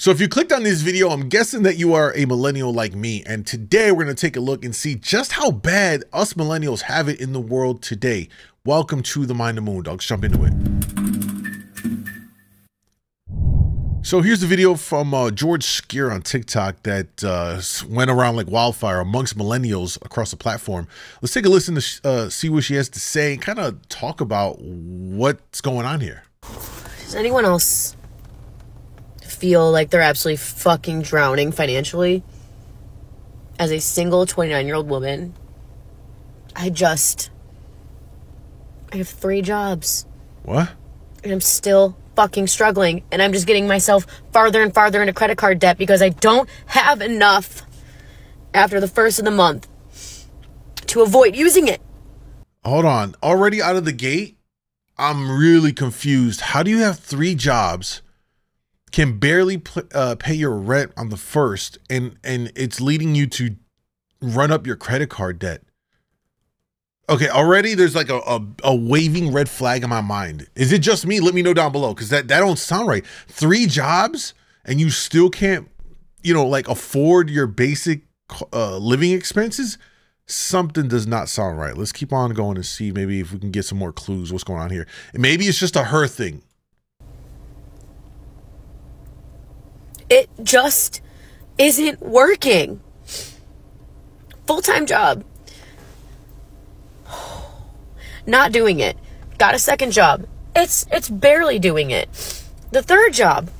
So if you clicked on this video, I'm guessing that you are a millennial like me. And today we're going to take a look and see just how bad us millennials have it in the world today. Welcome to the Mind the Moon, dogs. Jump into it. So here's the video from George Skeer on TikTok that went around like wildfire amongst millennials across the platform. Let's take a listen to see what she has to say and kind of talk about what's going on here. Does anyone else feel like they're absolutely fucking drowning financially? As a single 29-year-old woman, I have 3 jobs. What? And I'm still fucking struggling, and I'm just getting myself farther and farther into credit card debt because I don't have enough after the first of the month to avoid using it. Hold on, already out of the gate? I'm really confused. How do you have 3 jobs? Can barely pay your rent on the first, and it's leading you to run up your credit card debt. Okay, already there's like a waving red flag in my mind. Is it just me? Let me know down below, because that don't sound right. 3 jobs and you still can't, you know, like afford your basic living expenses? Something does not sound right. Let's keep on going and see maybe if we can get some more clues what's going on here. And maybe it's just a her thing. It just isn't working. Full-time job. Not doing it. Got a second job. It's barely doing it. The third job.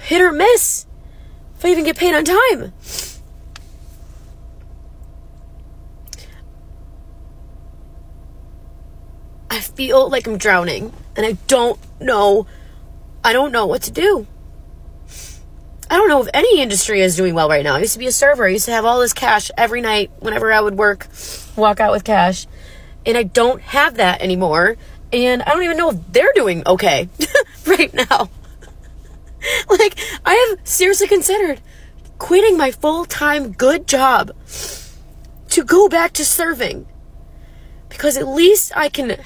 Hit or miss. If I even get paid on time. I feel like I'm drowning and I don't know what to do. I don't know if any industry is doing well right now. I used to be a server. I used to have all this cash every night whenever I would work, walk out with cash. And I don't have that anymore. And I don't even know if they're doing okay right now. Like, I have seriously considered quitting my full-time good job to go back to serving. Because at least I can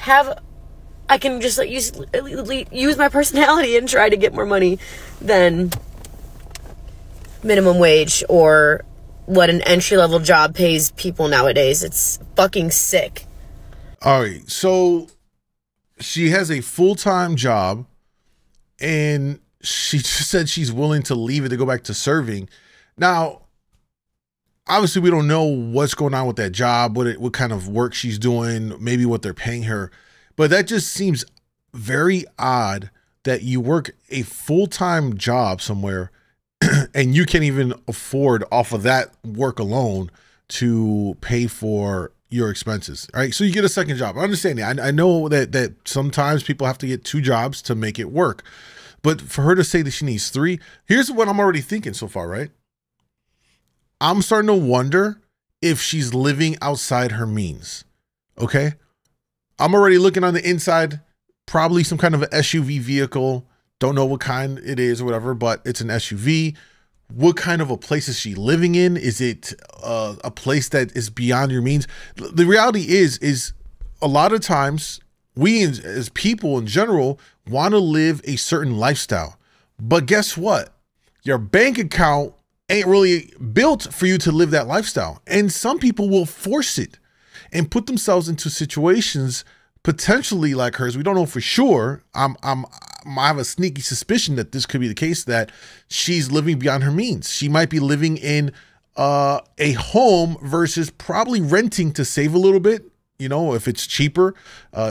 just like use my personality and try to get more money than minimum wage or what an entry-level job pays people nowadays. It's fucking sick. All right, so she has a full-time job, and she just said she's willing to leave it to go back to serving. Now, obviously, we don't know what's going on with that job, what kind of work she's doing, maybe what they're paying her. But that just seems very odd that you work a full-time job somewhere and you can't even afford off of that work alone to pay for your expenses, right? So you get a second job. I understand that. I know that sometimes people have to get 2 jobs to make it work. But for her to say that she needs 3, here's what I'm already thinking so far, right? I'm starting to wonder if she's living outside her means, okay? I'm already looking on the inside, probably some kind of an SUV vehicle. Don't know what kind it is or whatever, but it's an SUV. What kind of a place is she living in? Is it a place that is beyond your means? The reality is a lot of times we as people in general want to live a certain lifestyle. But guess what? Your bank account ain't really built for you to live that lifestyle. And some people will force it and put themselves into situations potentially like hers. We don't know for sure. I have a sneaky suspicion that this could be the case, that she's living beyond her means. She might be living in a home versus probably renting to save a little bit, you know, if it's cheaper.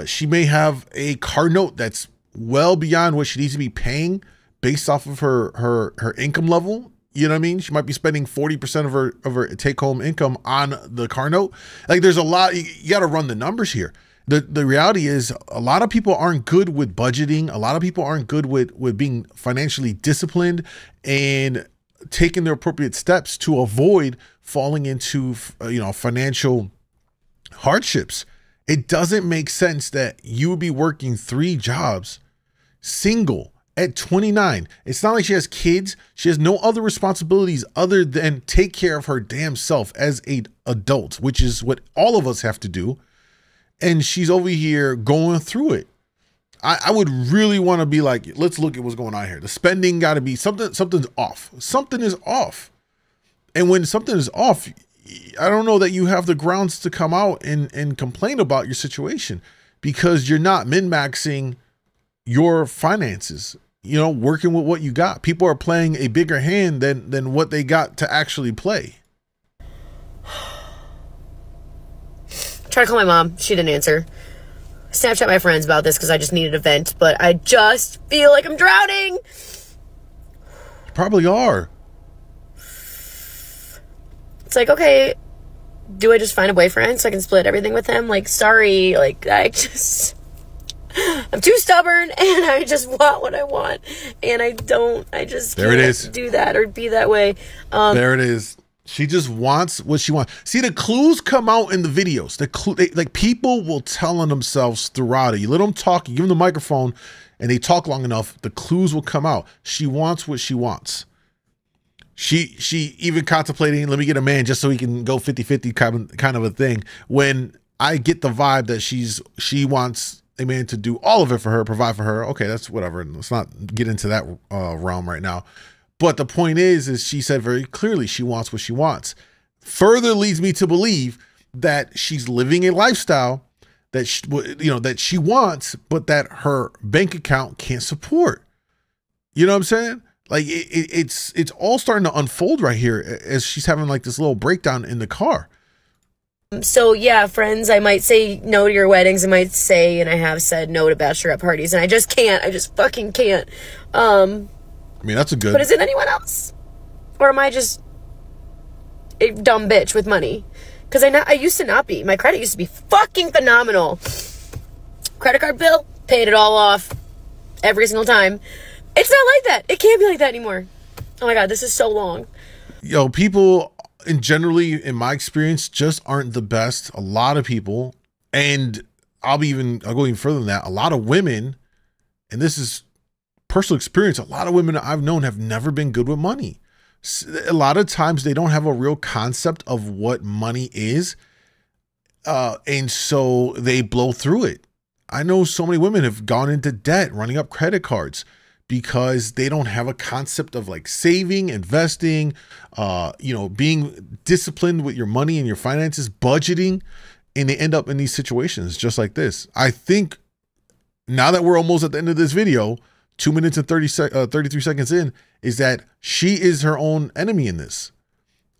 She may have a car note that's well beyond what she needs to be paying based off of her income level. You know what I mean? She might be spending 40% of her take-home income on the car note. Like, there's a lot. You got to run the numbers here. The reality is a lot of people aren't good with budgeting. A lot of people aren't good with being financially disciplined and taking the appropriate steps to avoid falling into, you know, financial hardships. It doesn't make sense that you would be working 3 jobs single at 29. It's not like she has kids. She has no other responsibilities other than take care of her damn self as an adult, which is what all of us have to do. And she's over here going through it. I would really want to be like, let's look at what's going on here. The spending got to be something. Something's off. Something is off. And when something is off, I don't know that you have the grounds to come out and complain about your situation, because you're not min-maxing your finances, you know, working with what you got. People are playing a bigger hand than what they got to actually play. Try to call my mom. She didn't answer. Snapchat my friends about this because I just needed a vent, but I just feel like I'm drowning. You probably are. It's like, okay, do I just find a boyfriend so I can split everything with him? Like, sorry, like, I'm too stubborn, and I just want what I want, and I just can't do that or be that way. There it is. She just wants what she wants. See, the clues come out in the videos. The clue, like, people will tell on themselves throughout it. You let them talk, you give them the microphone, and they talk long enough, the clues will come out. She wants what she wants. She even contemplating, let me get a man just so he can go 50-50 kind of a thing. When I get the vibe that she wants a man to do all of it for her, provide for her. Okay, that's whatever. Let's not get into that realm right now. But the point is she said very clearly she wants what she wants. Further leads me to believe that she's living a lifestyle that she, you know, that she wants, but that her bank account can't support. You know what I'm saying? Like, it's all starting to unfold right here as she's having like this little breakdown in the car. So yeah, friends, I might say no to your weddings. I might say, and I have said no to bachelorette parties, and I just can't. I just fucking can't. I mean, that's a good. But is it anyone else, or am I just a dumb bitch with money? Because I used to not be. My credit used to be fucking phenomenal. Credit card bill, paid it all off every single time. It's not like that. It can't be like that anymore. Oh my God, this is so long. Yo, people generally, in my experience, just aren't the best. A lot of people, and I'll go even further than that. A lot of women, and this is personal experience, a lot of women I've known have never been good with money. A lot of times they don't have a real concept of what money is. And so they blow through it. I know so many women have gone into debt, running up credit cards, because they don't have a concept of like saving, investing, you know, being disciplined with your money and your finances, budgeting, and they end up in these situations just like this. I think now that we're almost at the end of this video, 2 minutes and 33 seconds in, is that she is her own enemy in this.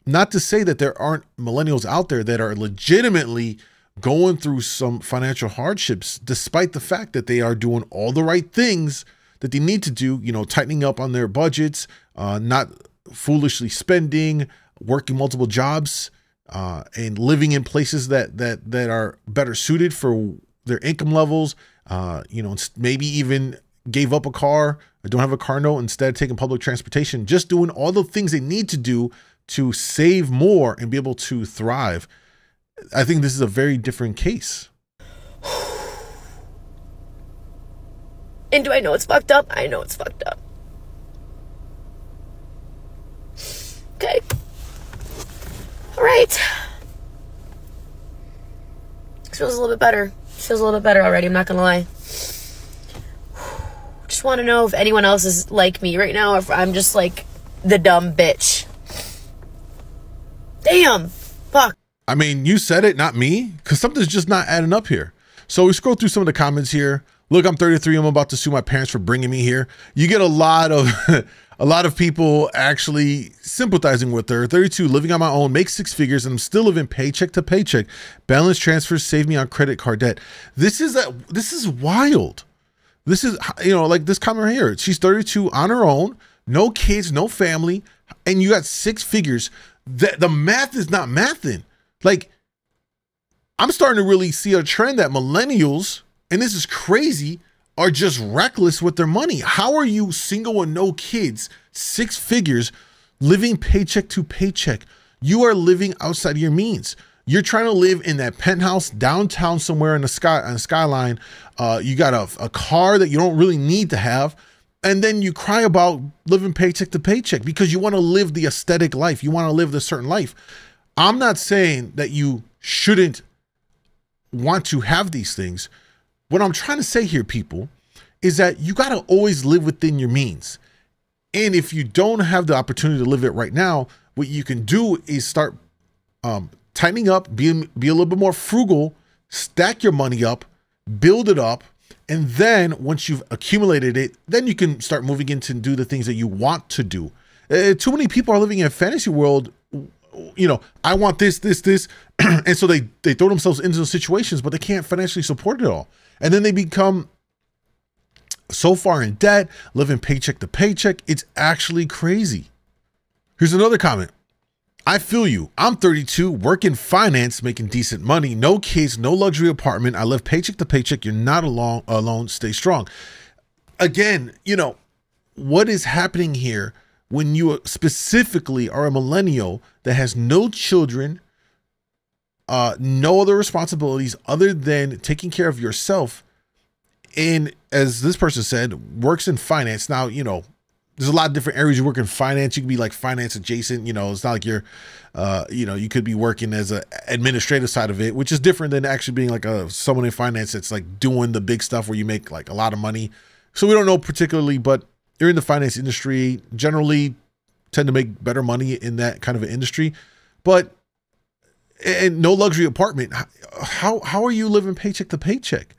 Not to say that there aren't millennials out there that are legitimately going through some financial hardships, despite the fact that they are doing all the right things that they need to do, you know, tightening up on their budgets, not foolishly spending, working multiple jobs, and living in places that are better suited for their income levels. You know, maybe even gave up a car, or don't have a car note, instead taking public transportation, just doing all the things they need to do to save more and be able to thrive. I think this is a very different case. And do I know it's fucked up? I know it's fucked up. Okay. All right. This feels a little bit better. This feels a little bit better already. I'm not going to lie. Just want to know if anyone else is like me right now, or if I'm just like the dumb bitch. Damn. Fuck. I mean, you said it, not me, because something's just not adding up here. So we scroll through some of the comments here. Look, I'm 33. I'm about to sue my parents for bringing me here. You get a lot of people actually sympathizing with her. 32, living on my own, make six figures, and I'm still living paycheck to paycheck. Balance transfers save me on credit card debt. This is wild. This is, you know, like this comment right here. She's 32 on her own, no kids, no family, and you got six figures. The math is not mathing. Like, I'm starting to really see a trend that millennials, and this is crazy, are just reckless with their money. How are you single and no kids, six figures, living paycheck to paycheck? You are living outside of your means. You're trying to live in that penthouse downtown somewhere in the sky, on the skyline. You got a car that you don't really need to have. And then you cry about living paycheck to paycheck because you want to live the aesthetic life. You want to live the certain life. I'm not saying that you shouldn't want to have these things. What I'm trying to say here, people, is that you got to always live within your means. And if you don't have the opportunity to live it right now, what you can do is start tightening up, be a little bit more frugal, stack your money up, build it up. And then once you've accumulated it, then you can start moving into do the things that you want to do. Too many people are living in a fantasy world. You know, I want this, this, this. And so they throw themselves into those situations, but they can't financially support it all. And then they become so far in debt, living paycheck to paycheck. It's actually crazy. Here's another comment. I feel you. I'm 32, work in finance, making decent money, no kids, no luxury apartment. I live paycheck to paycheck. You're not alone. Stay strong. Again, you know, what is happening here when you specifically are a millennial that has no children, no other responsibilities other than taking care of yourself? And as this person said, works in finance. Now, you know, there's a lot of different areas you work in finance. You could be like finance adjacent, you know, it's not like you're, you know, you could be working as an administrative side of it, which is different than actually being like someone in finance that's like doing the big stuff where you make like a lot of money. So we don't know particularly, but you're in the finance industry, generally tend to make better money in that kind of an industry, but and no luxury apartment. How are you living paycheck to paycheck?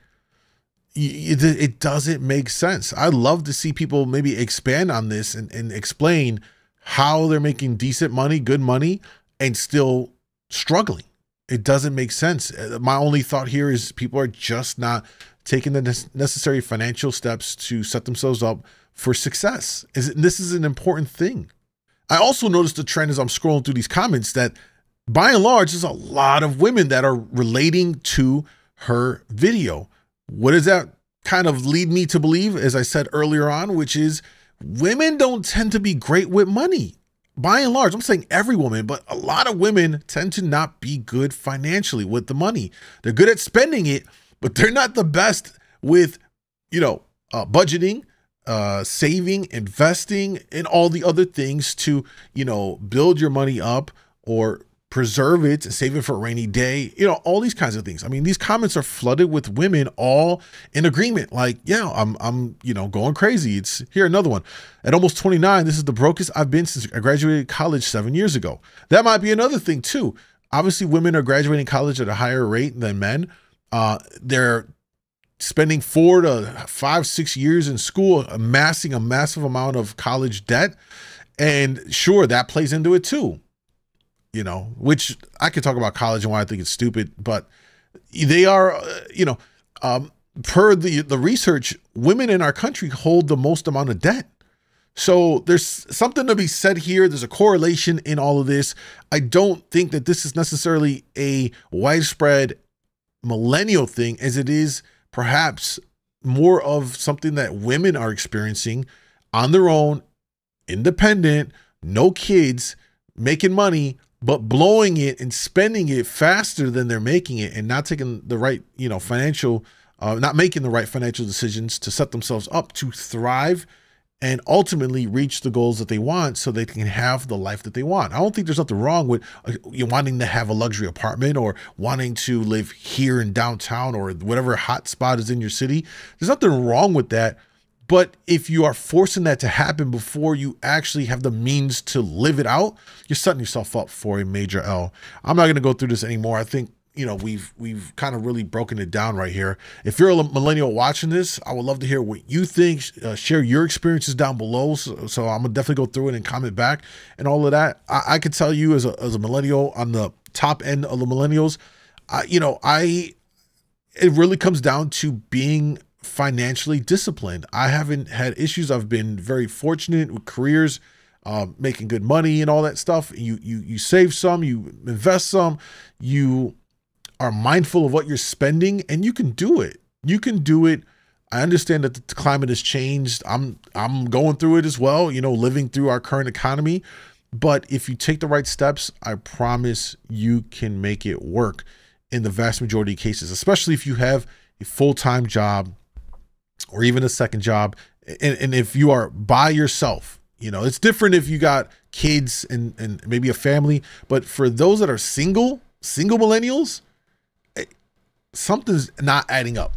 It doesn't make sense. I love to see people maybe expand on this and explain how they're making decent money, good money, and still struggling. It doesn't make sense. My only thought here is people are just not taking the necessary financial steps to set themselves up for success. This is an important thing. I also noticed the trend as I'm scrolling through these comments that by and large, there's a lot of women that are relating to her video. What does that kind of lead me to believe, as I said earlier on, which is women don't tend to be great with money. By and large, I'm saying every woman, but a lot of women tend to not be good financially with the money. They're good at spending it, but they're not the best with, you know, budgeting, saving, investing, and all the other things to, you know, build your money up or preserve it, save it for a rainy day, you know, all these kinds of things. I mean, these comments are flooded with women all in agreement. Like, yeah, I'm, you know, going crazy. It's here. Another one at almost 29. This is the brokest I've been since I graduated college 7 years ago. That might be another thing too. Obviously women are graduating college at a higher rate than men. They're spending 4 to 5, 6 years in school, amassing a massive amount of college debt. And sure, that plays into it too. You know, which I could talk about college and why I think it's stupid, but they are, you know, per the research, women in our country hold the most amount of debt. So there's something to be said here. There's a correlation in all of this. I don't think that this is necessarily a widespread millennial thing, as it is perhaps more of something that women are experiencing on their own, independent, no kids, making money, but blowing it and spending it faster than they're making it and not taking the right, you know, financial, not making the right financial decisions to set themselves up to thrive and ultimately reach the goals that they want so they can have the life that they want. I don't think there's nothing wrong with wanting to have a luxury apartment or wanting to live here in downtown or whatever hot spot is in your city. There's nothing wrong with that. But if you are forcing that to happen before you actually have the means to live it out, you're setting yourself up for a major L. I'm not going to go through this anymore. I think, you know, we've kind of really broken it down right here. If you're a millennial watching this, I would love to hear what you think. Share your experiences down below. So I'm going to definitely go through it and comment back and all of that. I could tell you as a millennial on the top end of the millennials, it really comes down to being financially disciplined. I haven't had issues. I've been very fortunate with careers, making good money and all that stuff. You save some, you invest some, you are mindful of what you're spending, and you can do it. You can do it. I understand that the climate has changed. I'm going through it as well, you know, living through our current economy. But if you take the right steps, I promise you can make it work in the vast majority of cases, especially if you have a full-time job or even a second job. And if you are by yourself, you know, it's different if you got kids and maybe a family, but for those that are single millennials, something's not adding up.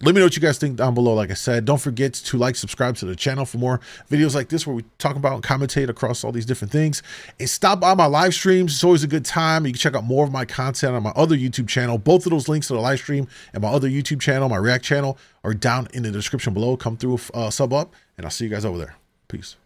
Let me know what you guys think down below. Like I said, don't forget to like, subscribe to the channel for more videos like this where we talk about and commentate across all these different things. And stop by my live streams. It's always a good time. You can check out more of my content on my other YouTube channel. Both of those links to the live stream and my other YouTube channel, my React channel, are down in the description below. Come through, sub up, and I'll see you guys over there. Peace.